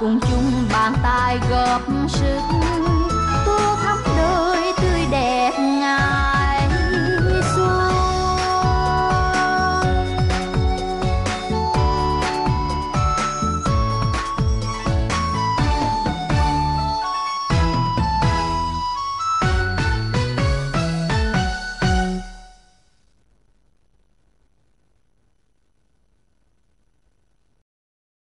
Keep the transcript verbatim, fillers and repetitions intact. cùng chung bàn tay góp sức.